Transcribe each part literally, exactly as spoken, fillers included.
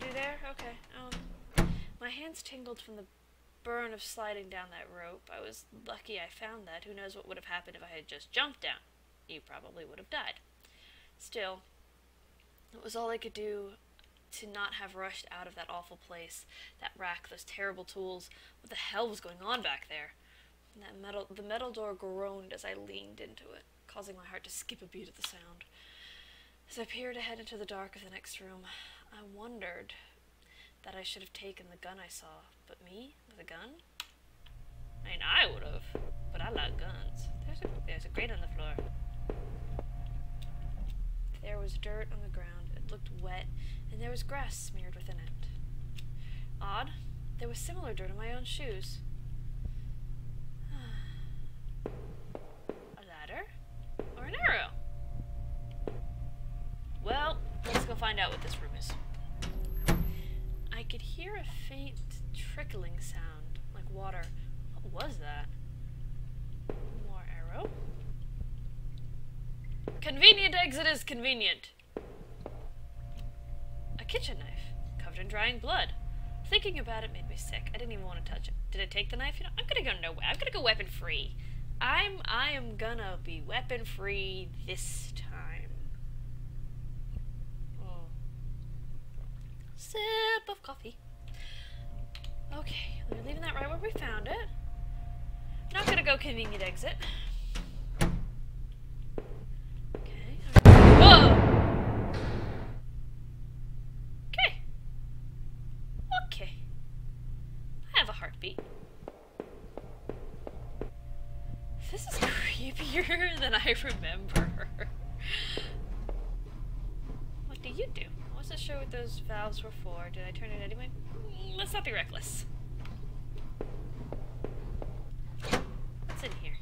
do there? Okay. Um, my hands tingled from the burn of sliding down that rope. I was lucky I found that. Who knows what would have happened if I had just jumped down? You probably would have died. Still, it was all I could do to not have rushed out of that awful place, that rack, those terrible tools. What the hell was going on back there? And that metal, the metal door groaned as I leaned into it, causing my heart to skip a beat at the sound. As I peered ahead into the dark of the next room, I wondered that I should have taken the gun I saw. But me? With a gun? I mean, I would have, but I like guns. There's a, there's a grate on the floor. There was dirt on the ground. It looked wet, and there was grass smeared within it. Odd. There was similar dirt on my own shoes. A ladder? Or an arrow? Well, let's go find out what this room is. I could hear a faint trickling sound, like water. What was that? More arrow? Convenient exit is convenient. A kitchen knife, covered in drying blood. Thinking about it made me sick. I didn't even want to touch it. Did I take the knife? You know, I'm gonna go no. I'm gonna go weapon free. I'm I am gonna be weapon free this time. Oh. Sip of coffee. Okay, we're leaving that right where we found it. Not gonna go convenient exit. This is creepier than I remember. What do you do? I wasn't sure what those valves were for. Did I turn it anyway? Let's not be reckless. What's in here?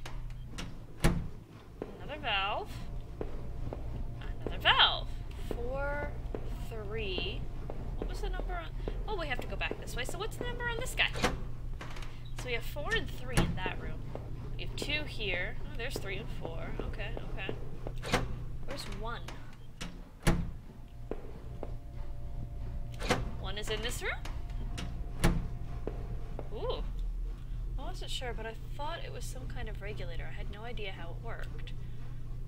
Another valve. Another valve. Four, three. What was the number on... Oh, we have to go back this way. So what's the number on this guy? So we have four and three in that room. We have two here. Oh, there's three and four. Okay, okay. Where's one? One is in this room? Ooh. I wasn't sure, but I thought it was some kind of regulator. I had no idea how it worked.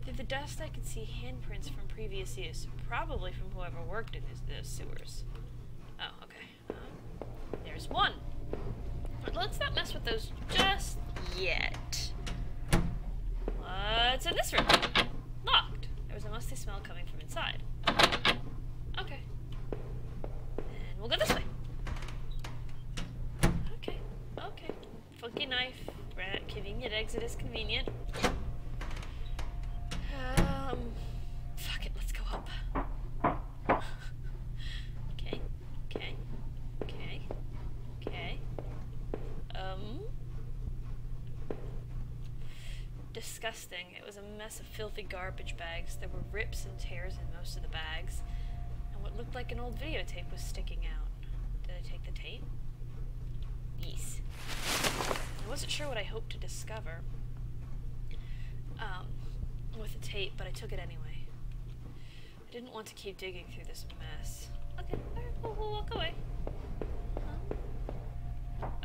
Through the dust, I could see handprints from previous use, probably from whoever worked in these, those sewers. Oh, okay. Um, there's one. But let's not mess with those just yet. What's in this room? Locked. There was a musty smell coming from inside. Okay. And we'll go this way. Okay. Okay. Funky knife. Convenient exit is convenient. Um. Fuck it. Let's go up. Okay. Okay. Okay. Okay. Um. Disgusting. It was a mess of filthy garbage bags. There were rips and tears in most of the bags, and what looked like an old videotape was sticking out. Did I take the tape? Yes. I wasn't sure what I hoped to discover um, with the tape, but I took it anyway. I didn't want to keep digging through this mess. Okay, alright, we'll, we'll walk away. Huh?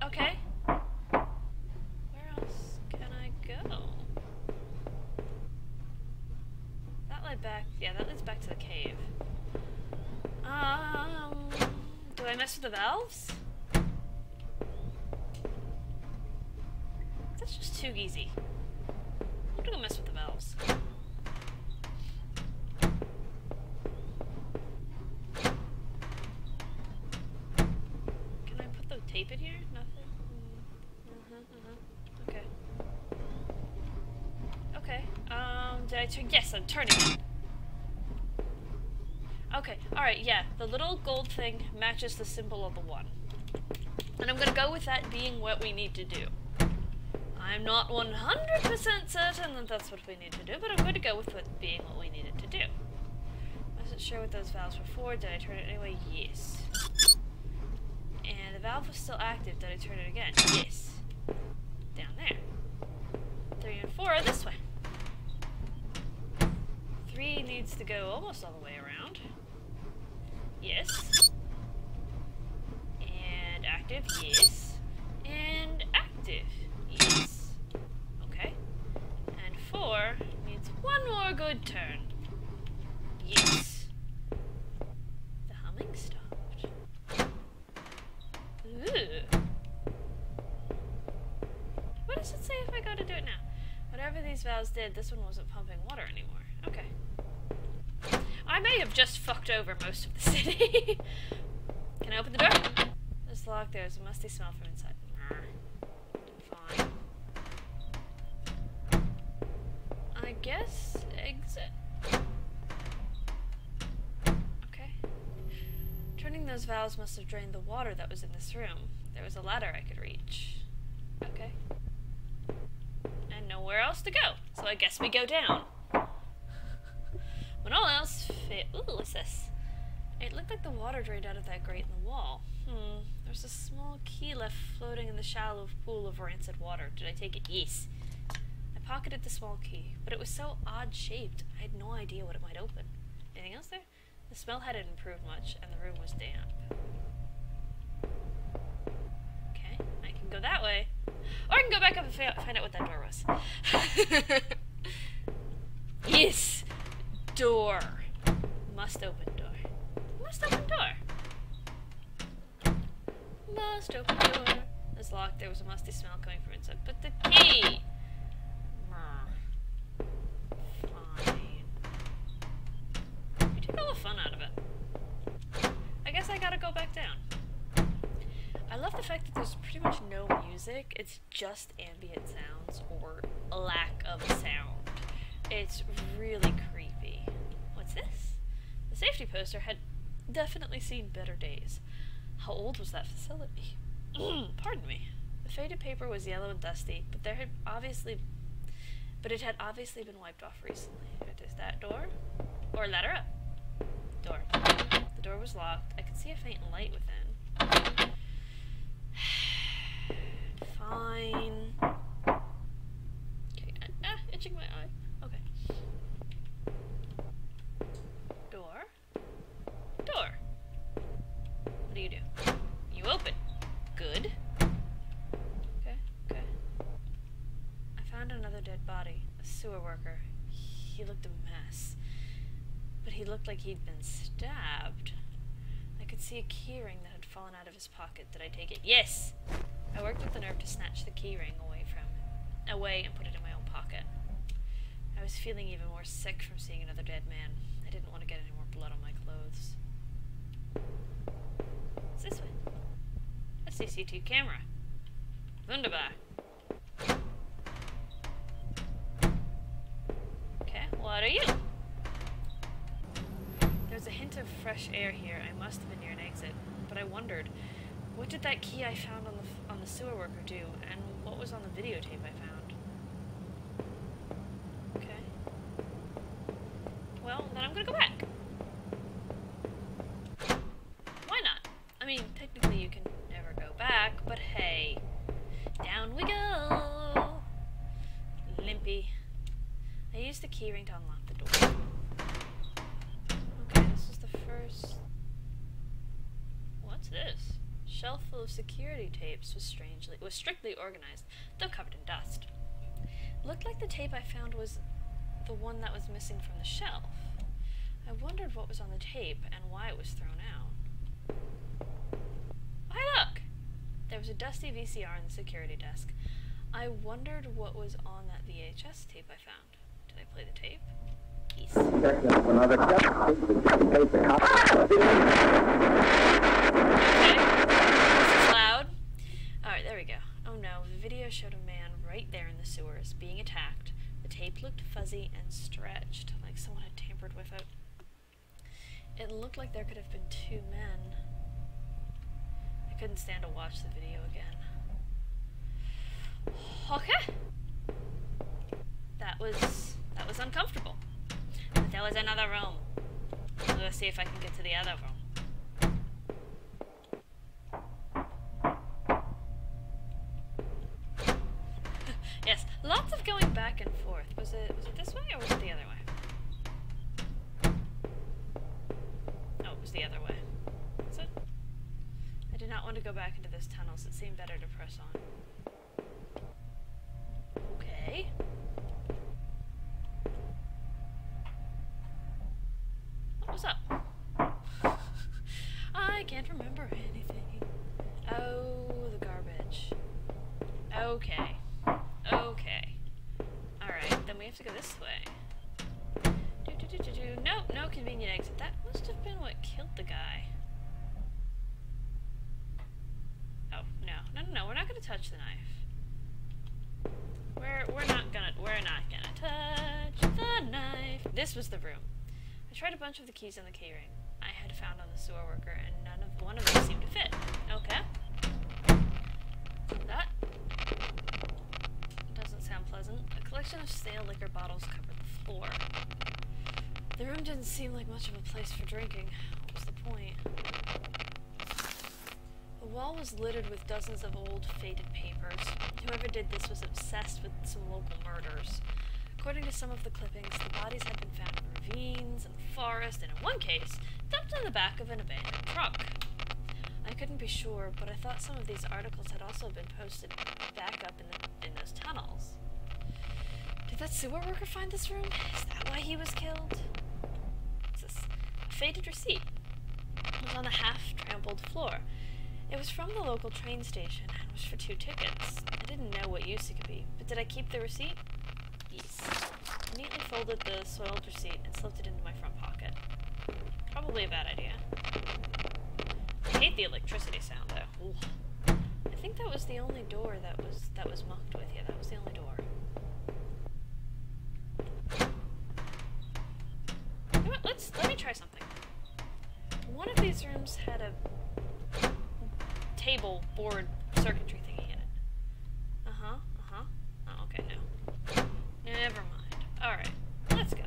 Okay. Where else can I go? Back, yeah, that leads back to the cave. Um, do I mess with the valves? That's just too easy. I'm gonna go mess with the valves. Can I put the tape in here? Nothing? Mm-hmm, mm-hmm. Okay. Okay. Um, did I turn? Yes, I'm turning it. Okay, alright, yeah, the little gold thing matches the symbol of the one. And I'm gonna go with that being what we need to do. I'm not one hundred percent certain that that's what we need to do, but I'm going to go with it being what we needed to do. I wasn't sure what those valves were for. Did I turn it anyway? Yes. And the valve was still active. Did I turn it again? Yes. Down there. Three and four are this way. Three needs to go almost all the way around. Yes. active, yes. And active, yes. Okay. And four needs one more good turn. Yes. The humming stopped. Ooh. What does it say if I go to do it now? Whatever these valves did, this one wasn't pumping water anymore. Okay. I may have just fucked over most of the city. Can I open the door? It's locked. There's a musty smell from inside. Fine. I guess exit. Okay. Turning those valves must have drained the water that was in this room. There was a ladder I could reach. Okay. And nowhere else to go, so I guess we go down. When all else failed, ooh, what's this? It looked like the water drained out of that grate in the wall. Hmm, there's a small key left floating in the shallow pool of rancid water. Did I take it? Yes. I pocketed the small key, but it was so odd-shaped, I had no idea what it might open. Anything else there? The smell hadn't improved much, and the room was damp. Okay, I can go that way. Or I can go back up and find out what that door was. Yes! Door. Must open door. Must open door. Must open door. It's locked. There was a musty smell coming from inside. But the key! Fine. You took all the fun out of it. I guess I gotta go back down. I love the fact that there's pretty much no music. It's just ambient sounds or lack of sound. It's really creepy. What's this? The safety poster had definitely seen better days. How old was that facility? Pardon me. The faded paper was yellow and dusty, but there had obviously, but it had obviously been wiped off recently. There's that door, or ladder up. Door. The door was locked. I could see a faint light within. Fine. Okay. Ah, itching my eye. What do you do? You open. Good. Okay, okay. I found another dead body, a sewer worker. He looked a mess, but he looked like he'd been stabbed. I could see a key ring that had fallen out of his pocket. Did I take it? Yes! I worked with the nerve to snatch the key ring away from him, away and put it in my own pocket. I was feeling even more sick from seeing another dead man. I didn't want to get any more blood on my clothes. It's this way. A C C T V camera. Wunderbar. Okay, what are you? There's a hint of fresh air here. I must have been near an exit, but I wondered, what did that key I found on the f on the sewer worker do, and what was on the videotape I found? Okay. Well, then I'm gonna go back. I mean, technically you can never go back, but hey, down we go! Limpy. I used the keyring to unlock the door. Okay, this is the first... What's this? Shelf full of security tapes was strangely- was strictly organized, though covered in dust. Looked like the tape I found was the one that was missing from the shelf. I wondered what was on the tape and why it was thrown out. There was a dusty V C R on the security desk. I wondered what was on that V H S tape I found. Did I play the tape? Peace. Okay. This is loud. Alright, there we go. Oh no, the video showed a man right there in the sewers being attacked. The tape looked fuzzy and stretched, like someone had tampered with it. It looked like there could have been two men. I couldn't stand to watch the video again. Okay. That was that was uncomfortable. But there was another room. Let's see if I can get to the other room. Yes, lots of going back and forth. Was it was it this way or was it the other way? Oh, it was the other way. Is it? I did not want to go back into this tunnel, so it seemed better to press on. Okay. What was up? I can't remember anything. Oh, the garbage. Okay. Okay. Alright, then we have to go this way. Do, do, do, do, do. No, no convenient exit. That must have been what killed the guy. Oh, no. No, no, no. We're not going to touch the knife. We're, we're not going to... We're not going to touch the knife. This was the room. I tried a bunch of the keys on the key ring I had found on the sewer worker, and none of one of them seemed to fit. Okay. That doesn't sound pleasant. A collection of stale liquor bottles covered the floor. The room didn't seem like much of a place for drinking. What was the point? The wall was littered with dozens of old, faded papers. Whoever did this was obsessed with some local murders. According to some of the clippings, the bodies had been found in ravines, in the forest, and in one case, dumped in the back of an abandoned truck. I couldn't be sure, but I thought some of these articles had also been posted back up in, the, in those tunnels. Did that sewer worker find this room? Is that why he was killed? What's this? A faded receipt. It was on the half-trampled floor. It was from the local train station, and was for two tickets. I didn't know what use it could be, but did I keep the receipt? Yes. I neatly folded the soiled receipt and slipped it into my front pocket. Probably a bad idea. I hate the electricity sound, though. Ooh. I think that was the only door that was that was mucked with. Yeah, that was the only door. You know what? Let's let me try something. One of these rooms had a table board circuitry thingy in it. Uh huh. Uh huh. Oh, okay. No. Never mind. All right. Let's go.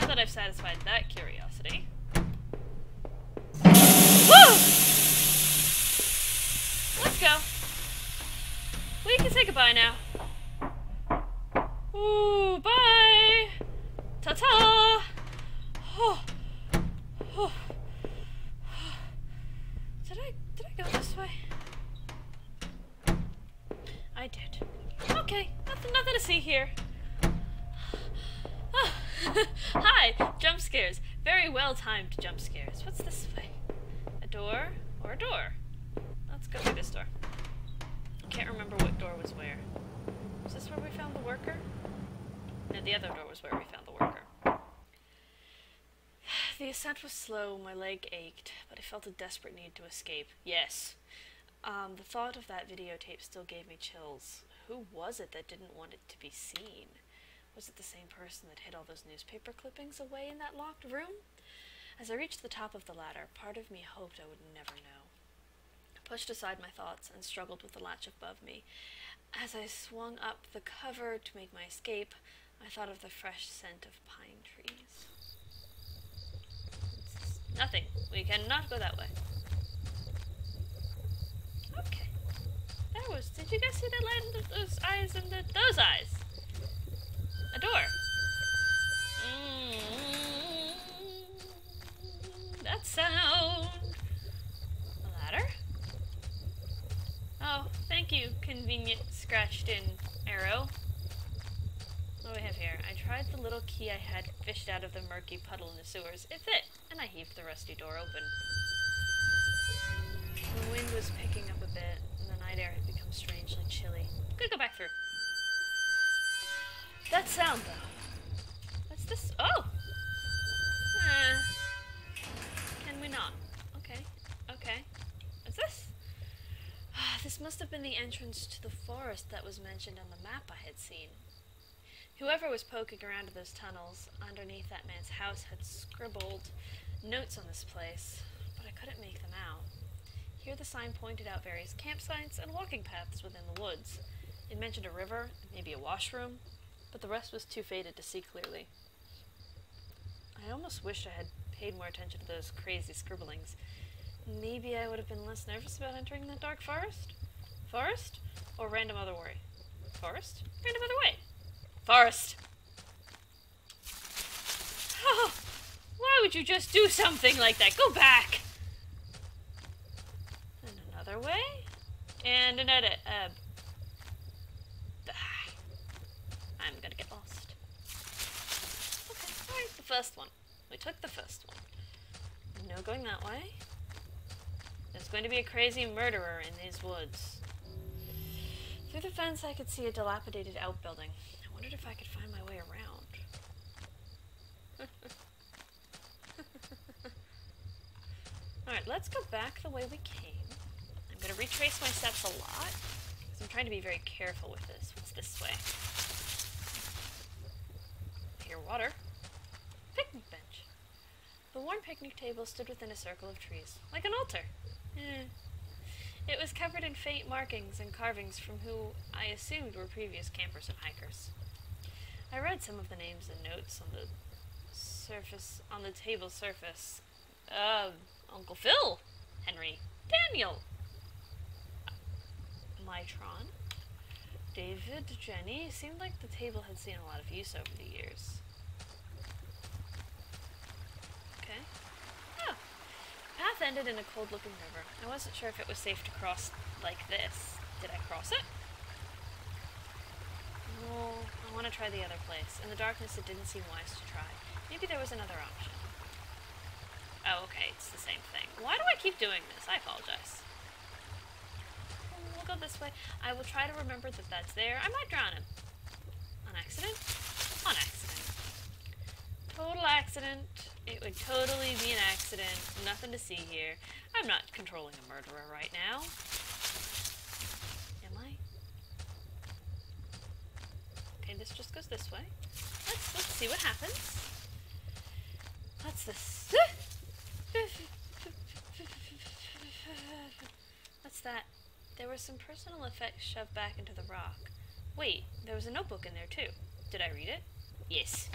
Now that I've satisfied that curiosity. Woo! Let's go. We can say goodbye now. Ooh, bye. Ta-ta. Oh. Oh. Did I did I go this way? I did. Okay, nothing nothing to see here. Oh. Hi, jump scares. Very well timed jump scares. What's this way? Door or a door? Let's go through this door. I can't remember what door was where. Was this where we found the worker? No, the other door was where we found the worker. The ascent was slow, my leg ached, but I felt a desperate need to escape. Yes. Um, the thought of that videotape still gave me chills. Who was it that didn't want it to be seen? Was it the same person that hid all those newspaper clippings away in that locked room? As I reached the top of the ladder, part of me hoped I would never know. I pushed aside my thoughts and struggled with the latch above me. As I swung up the cover to make my escape, I thought of the fresh scent of pine trees. It's nothing. We cannot go that way. Okay. That was... Did you guys see that light and the, those eyes and the, those eyes? A door. Mm-hmm. That sound! A ladder? Oh, thank you, convenient scratched-in arrow. What do we have here? I tried the little key I had fished out of the murky puddle in the sewers. It fit, and I heaved the rusty door open. The wind was picking up a bit, and the night air had become strangely chilly. Could go back through. That sound, though. What's this? Oh! Eh. Not. Okay. Okay. What's this? This must have been the entrance to the forest that was mentioned on the map I had seen. Whoever was poking around in those tunnels underneath that man's house had scribbled notes on this place, but I couldn't make them out. Here the sign pointed out various campsites and walking paths within the woods. It mentioned a river, maybe a washroom, but the rest was too faded to see clearly. I almost wished I had paid more attention to those crazy scribblings. Maybe I would have been less nervous about entering the dark forest? Forest? Or random other way? Forest? Random other way? Forest! Oh, why would you just do something like that? Go back! other way. And an edit. Uh, I'm gonna get lost. Okay, alright, the first one. We took the first one. No going that way. There's going to be a crazy murderer in these woods. Through the fence, I could see a dilapidated outbuilding. I wondered if I could find my way around. Alright, let's go back the way we came. I'm going to retrace my steps a lot, because I'm trying to be very careful with this. What's this way? I hear water. Picnic bench. The worn picnic table stood within a circle of trees, like an altar. Eh. It was covered in faint markings and carvings from who I assumed were previous campers and hikers. I read some of the names and notes on the surface, on the table surface. Uh, Uncle Phil, Henry, Daniel, Mytron, David, Jenny. It seemed like the table had seen a lot of use over the years. The path ended in a cold-looking river. I wasn't sure if it was safe to cross like this. Did I cross it? No, I want to try the other place. In the darkness, it didn't seem wise to try. Maybe there was another option. Oh, okay, it's the same thing. Why do I keep doing this? I apologize. We'll go this way. I will try to remember that that's there. I might drown him. On accident? On accident. Total accident. It would totally be an accident. Nothing to see here. I'm not controlling a murderer right now. Am I? Okay, this just goes this way. Let's, let's see what happens. What's this? What's that? There were some personal effects shoved back into the rock. Wait, there was a notebook in there too. Did I read it? Yes.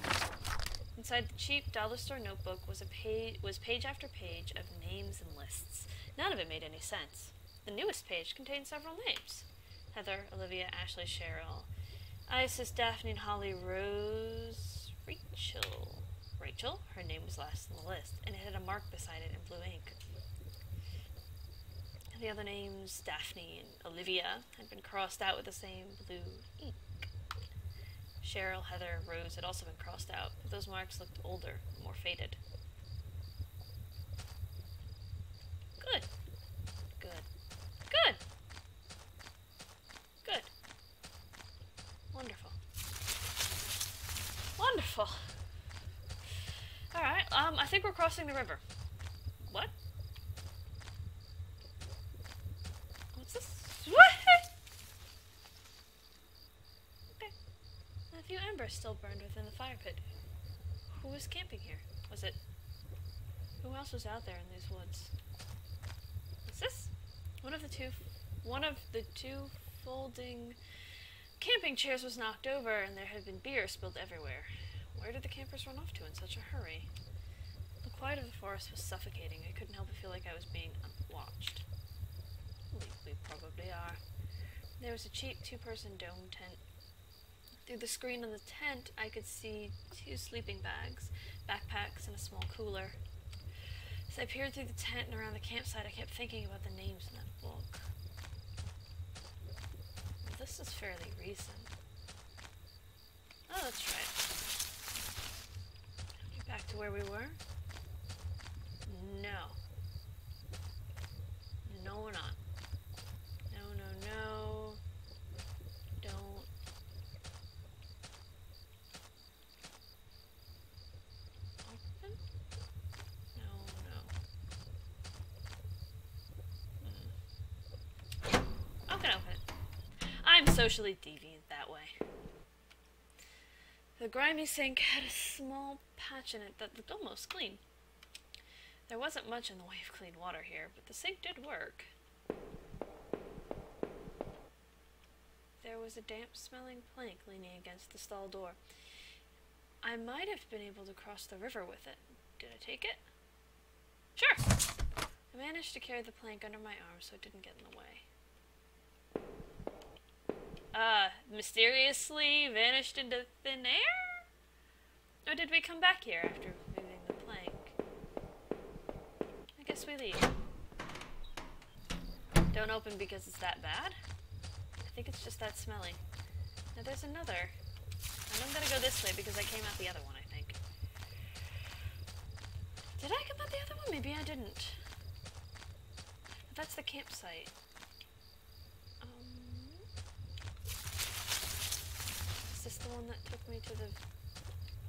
Inside the cheap dollar store notebook was a page, was page after page of names and lists. None of it made any sense. The newest page contained several names. Heather, Olivia, Ashley, Cheryl, Isis, Daphne, and Holly, Rose, Rachel. Rachel? Her name was last on the list, and it had a mark beside it in blue ink. The other names, Daphne and Olivia, had been crossed out with the same blue ink. Cheryl, Heather, Rose had also been crossed out, but those marks looked older, more faded. Good. Good. Good! Good. Wonderful. Wonderful! Alright, um, I think we're crossing the river. What? What's this? What? A few embers still burned within the fire pit. Who was camping here? Was it... Who else was out there in these woods? What's this? One of the two... One of the two folding camping chairs was knocked over, and there had been beer spilled everywhere. Where did the campers run off to in such a hurry? The quiet of the forest was suffocating. I couldn't help but feel like I was being watched. We, we probably are. There was a cheap two-person dome tent. Through the screen on the tent, I could see two sleeping bags, backpacks, and a small cooler. As I peered through the tent and around the campsite, I kept thinking about the names in that book. Well, this is fairly recent. Oh, that's right. Back to where we were? No. No, we're not. No, no, no. Don't. I'm socially deviant that way. The grimy sink had a small patch in it that looked almost clean. There wasn't much in the way of clean water here, but the sink did work. There was a damp-smelling plank leaning against the stall door. I might have been able to cross the river with it. Did I take it? Sure! I managed to carry the plank under my arm so it didn't get in the way. Uh, mysteriously vanished into thin air? Or did we come back here after moving the plank? I guess we leave. Don't open because it's that bad. I think it's just that smelly. Now there's another. And I'm gonna go this way because I came out the other one, I think. Did I come out the other one? Maybe I didn't. But that's the campsite. Um, is this the one that took me to the...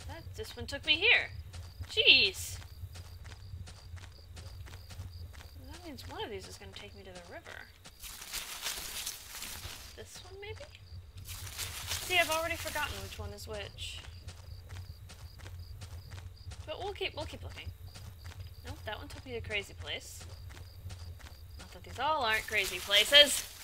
That, this one took me here. Jeez. That means one of these is going to take me to the river. This one, maybe? See, I've already forgotten which one is which. But we'll keep, we'll keep looking. Nope, that one took me to a crazy place. Not that these all aren't crazy places.